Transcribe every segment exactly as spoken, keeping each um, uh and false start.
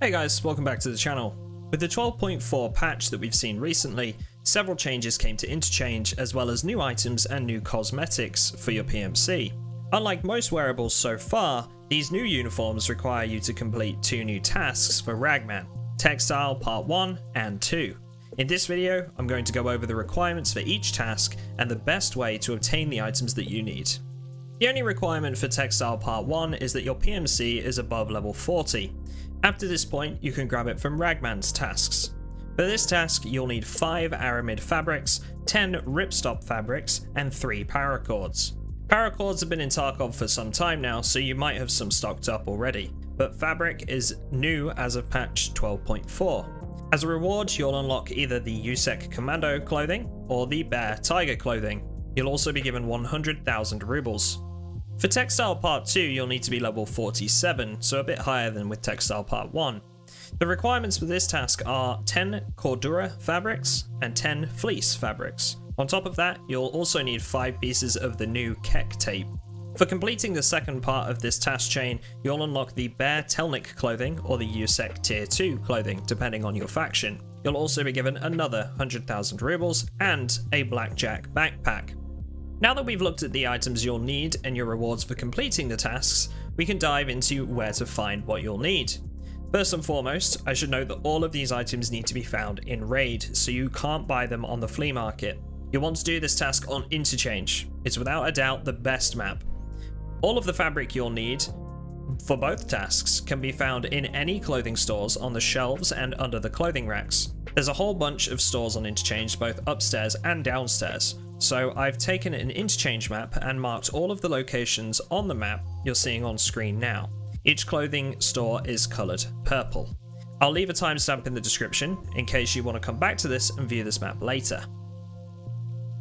Hey guys, welcome back to the channel. With the twelve point four patch that we've seen recently, several changes came to Interchange as well as new items and new cosmetics for your P M C. Unlike most wearables so far, these new uniforms require you to complete two new tasks for Ragman, Textile Part one and two. In this video, I'm going to go over the requirements for each task and the best way to obtain the items that you need. The only requirement for Textile Part one is that your P M C is above level forty. After this point, you can grab it from Ragman's tasks. For this task, you'll need five Aramid fabrics, ten ripstop fabrics, and three paracords. Paracords have been in Tarkov for some time now, so you might have some stocked up already, but fabric is new as of patch twelve point four. As a reward, you'll unlock either the U S E C commando clothing or the Bear tiger clothing. You'll also be given one hundred thousand rubles. For Textile Part two, you'll need to be level forty-seven, so a bit higher than with Textile Part one. The requirements for this task are ten Cordura fabrics and ten fleece fabrics. On top of that, you'll also need five pieces of the new K E K tape. For completing the second part of this task chain, you'll unlock the Bear Telnik clothing or the U S E C Tier two clothing, depending on your faction. You'll also be given another one hundred thousand rubles and a blackjack backpack. Now that we've looked at the items you'll need and your rewards for completing the tasks, we can dive into where to find what you'll need. First and foremost, I should note that all of these items need to be found in raid, so you can't buy them on the flea market. You'll want to do this task on Interchange. It's without a doubt the best map. All of the fabric you'll need for both tasks can be found in any clothing stores on the shelves and under the clothing racks. There's a whole bunch of stores on Interchange, both upstairs and downstairs. So I've taken an Interchange map and marked all of the locations on the map you're seeing on screen now. Each clothing store is coloured purple. I'll leave a timestamp in the description in case you want to come back to this and view this map later.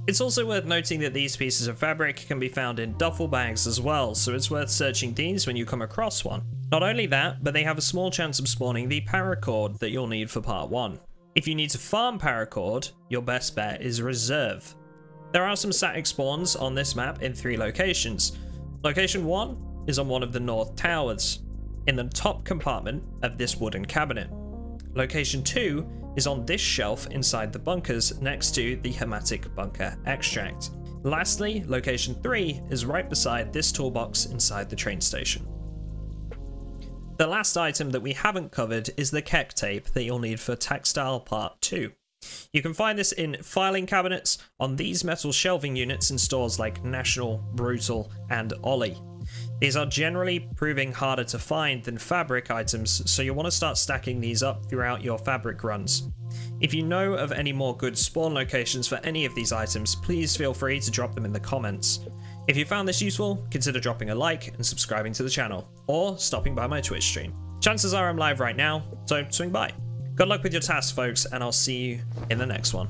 It's also worth noting that these pieces of fabric can be found in duffel bags as well, so it's worth searching these when you come across one. Not only that, but they have a small chance of spawning the paracord that you'll need for part one. If you need to farm paracord, your best bet is Reserve. There are some static spawns on this map in three locations. Location one is on one of the north towers, in the top compartment of this wooden cabinet. Location two is on this shelf inside the bunkers next to the Hermetic Bunker Extract. Lastly, Location three is right beside this toolbox inside the train station. The last item that we haven't covered is the K E K tape that you'll need for Textile Part two. You can find this in filing cabinets, on these metal shelving units in stores like National, Brutal, and Ollie. These are generally proving harder to find than fabric items, so you'll want to start stacking these up throughout your fabric runs. If you know of any more good spawn locations for any of these items, please feel free to drop them in the comments. If you found this useful, consider dropping a like and subscribing to the channel, or stopping by my Twitch stream. Chances are I'm live right now, so swing by. Good luck with your tasks, folks, and I'll see you in the next one.